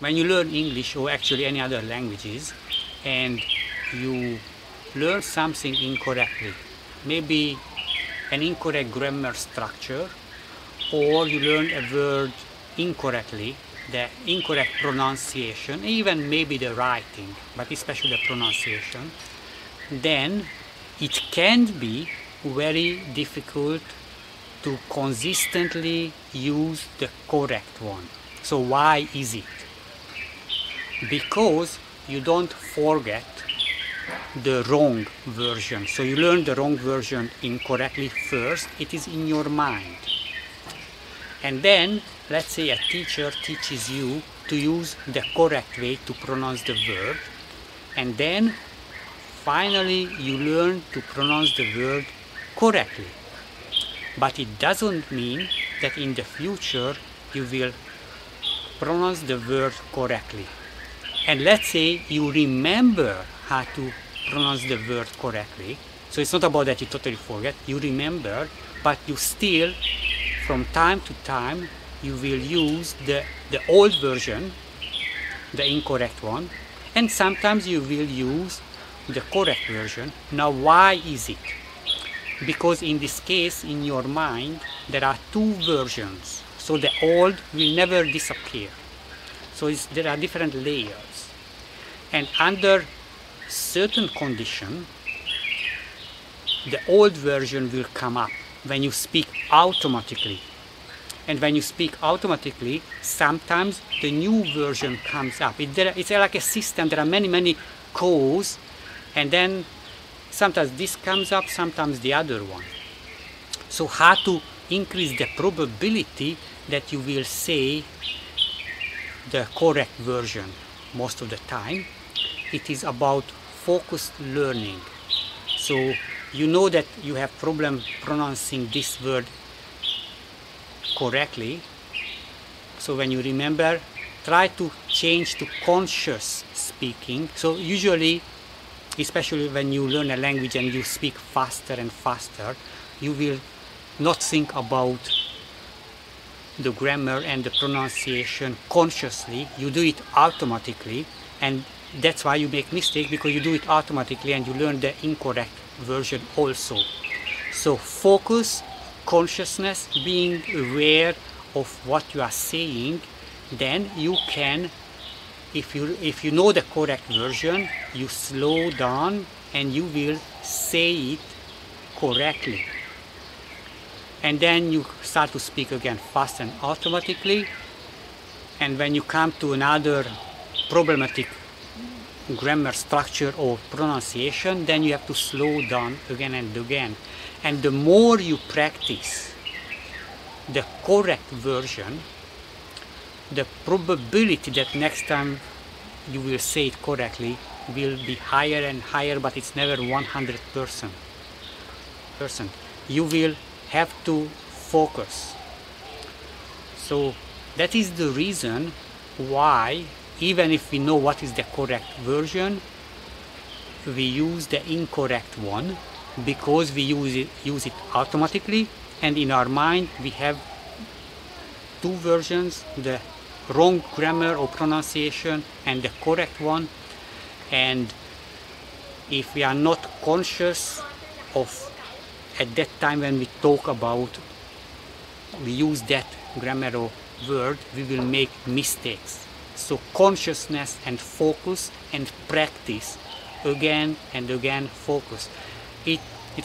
When you learn English, or actually any other languages, and you learn something incorrectly, maybe an incorrect grammar structure, or you learn a word incorrectly, the incorrect pronunciation, even maybe the writing, but especially the pronunciation, then it can be very difficult to consistently use the correct one. So why is it? Because you don't forget the wrong version. So you learn the wrong version incorrectly first. It is in your mind. And then, let's say a teacher teaches you to use the correct way to pronounce the word. And then, finally, you learn to pronounce the word correctly. But it doesn't mean that in the future you will pronounce the word correctly. And let's say you remember how to pronounce the word correctly. So it's not about that you totally forget, you remember, but you still, from time to time, you will use the old version, the incorrect one, and sometimes you will use the correct version. Now, why is it? Because in this case, in your mind, there are two versions. So the old will never disappear. So there are different layers. And under certain condition, the old version will come up when you speak automatically. And when you speak automatically, sometimes the new version comes up. It's like a system. There are many, many codes. And then sometimes this comes up, sometimes the other one. So how to increase the probability that you will say the correct version most of the time? It is about focused learning. So you know that you have problem pronouncing this word correctly. So when you remember, try to change to conscious speaking. So usually, especially when you learn a language and you speak faster and faster, you will not think about the grammar and the pronunciation consciously. You do it automatically, and that's why you make mistakes, because you do it automatically and you learn the incorrect version also. So focus, consciousness, being aware of what you are saying, then you can, if you know the correct version, you slow down and you will say it correctly. And then you start to speak again fast and automatically. And when you come to another problematic grammar structure or pronunciation, then you have to slow down again and again. And the more you practice the correct version, the probability that next time you will say it correctly will be higher and higher, but it's never 100%. You will have to focus. So that is the reason why, even if we know what is the correct version, we use the incorrect one, because we use it automatically, and in our mind we have two versions, the wrong grammar or pronunciation and the correct one. And if we are not conscious of at that time when we talk about, we use that grammar or word, we will make mistakes. So consciousness and focus and practice again and again, focus. It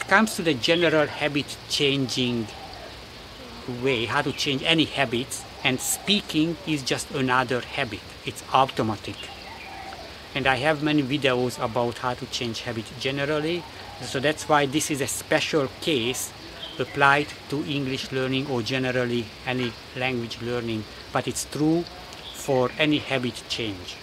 comes to the general habit changing way, how to change any habits, and speaking is just another habit. It's automatic. And I have many videos about how to change habit generally. So that's why this is a special case applied to English learning or generally any language learning, but it's true for any habit change.